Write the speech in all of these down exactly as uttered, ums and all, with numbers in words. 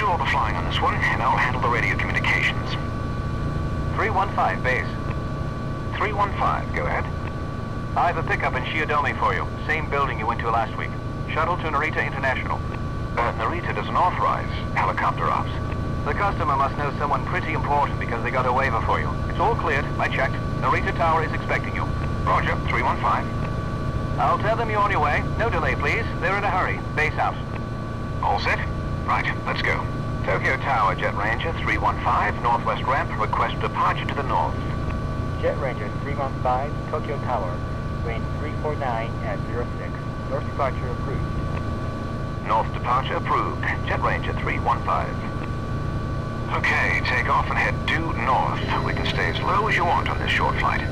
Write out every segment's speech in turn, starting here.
do all the flying on this one, and I'll handle the radio communications. three one five, base. three one five, go ahead. I have a pickup in Shiodome for you. Same building you went to last week. Shuttle to Narita International. Uh, Narita doesn't authorize helicopter ops. The customer must know someone pretty important because they got a waiver for you. It's all cleared. I checked. Narita Tower is expecting you. Roger, three one five. I'll tell them you're on your way. No delay, please. They're in a hurry. Base out. All set? Right, let's go. Tokyo Tower, Jet Ranger, three one five, northwest ramp, request departure to the north. Jet Ranger, three one five, Tokyo Tower, range three four nine at zero six. North departure approved. North departure approved. Jet Ranger, three one five. Okay, take off and head due north. We can stay as low as you want on this short flight.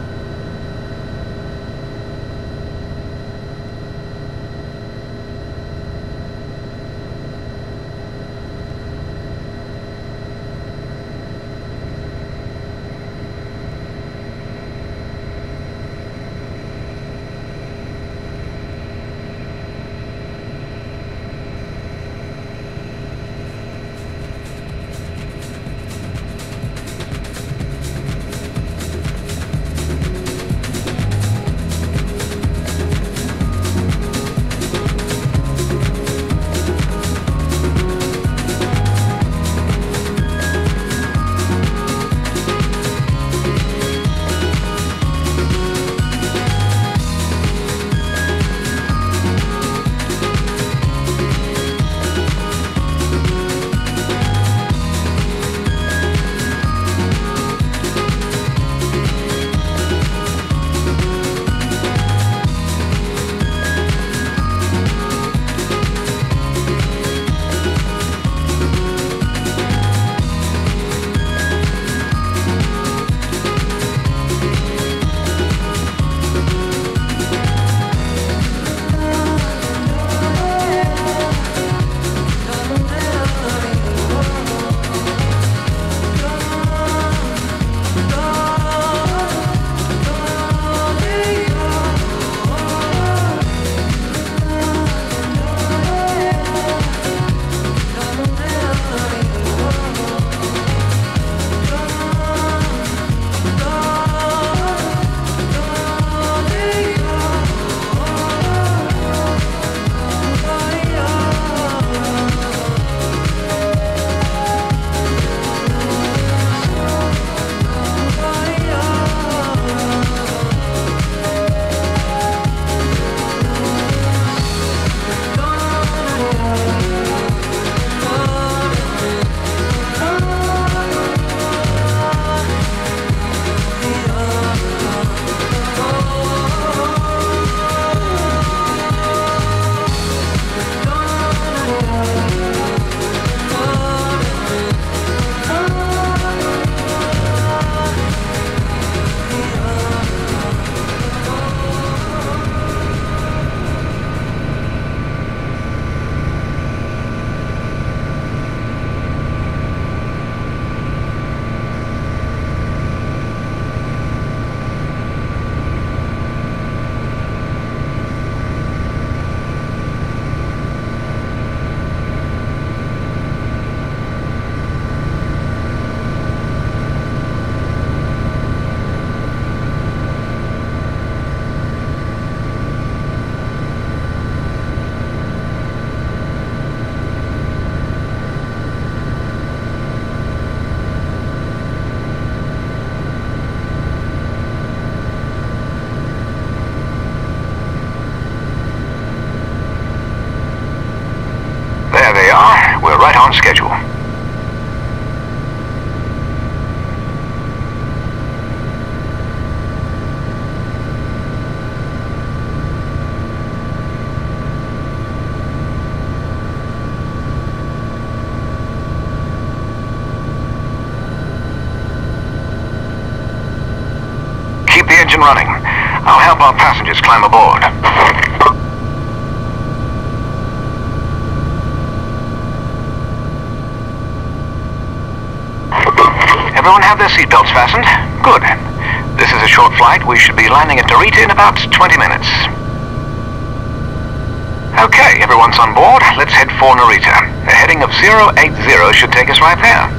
Running. I'll help our passengers climb aboard. Everyone have their seatbelts fastened? Good. This is a short flight. We should be landing at Narita in about twenty minutes. Okay, everyone's on board. Let's head for Narita. Ahead heading of zero eight zero should take us right there.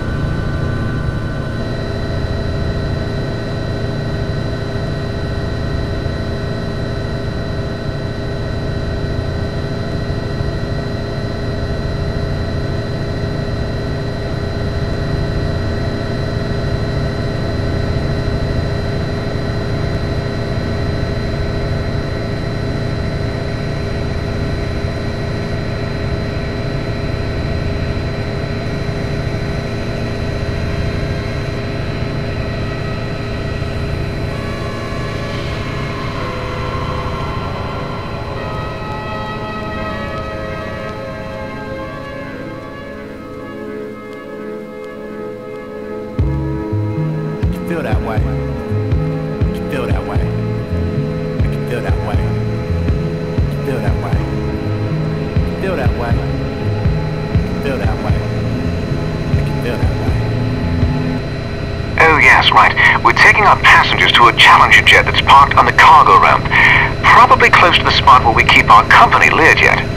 Challenger jet that's parked on the cargo ramp, probably close to the spot where we keep our company Learjet.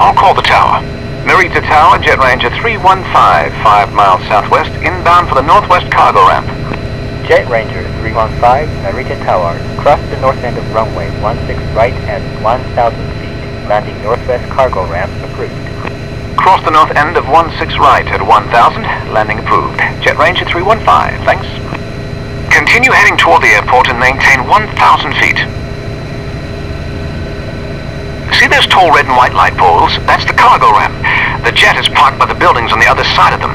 I'll call the tower. Narita Tower, Jet Ranger three one five, five miles southwest, inbound for the northwest cargo ramp. Jet Ranger three one five, Narita Tower, cross the north end of runway one six right at one thousand feet, landing northwest cargo ramp approved. Cross the north end of one six right at one thousand, landing approved. Jet Ranger three one five, thanks. Continue heading toward the airport and maintain one thousand feet. See those tall red and white light poles? That's the cargo ramp. The jet is parked by the buildings on the other side of them.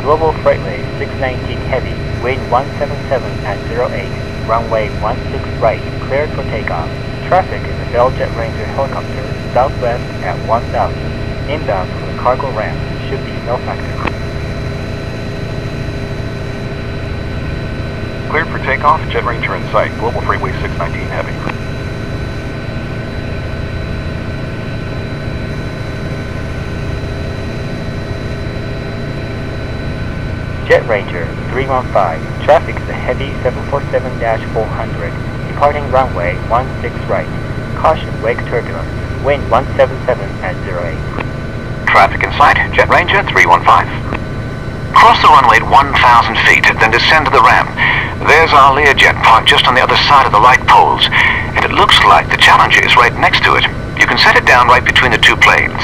Global Freightway six nineteen Heavy, Wing one seven seven at zero eight, runway one six right, cleared for takeoff. Traffic in the Bell Jet Ranger helicopter, southwest at one thousand. Inbound from the cargo ramp, should be no factor. Cleared for takeoff, Jet Ranger in sight, Global Freightway six nineteen Heavy. Jet Ranger three one five, traffic is a Heavy seven forty-seven dash four hundred, departing runway one six right, caution wake turbulence, wind one seven seven at zero eight. Traffic in sight, Jet Ranger three one five. Cross the runway at one thousand feet, then descend to the ramp. There's our Learjet parked just on the other side of the light poles, and it looks like the Challenger is right next to it. You can set it down right between the two planes.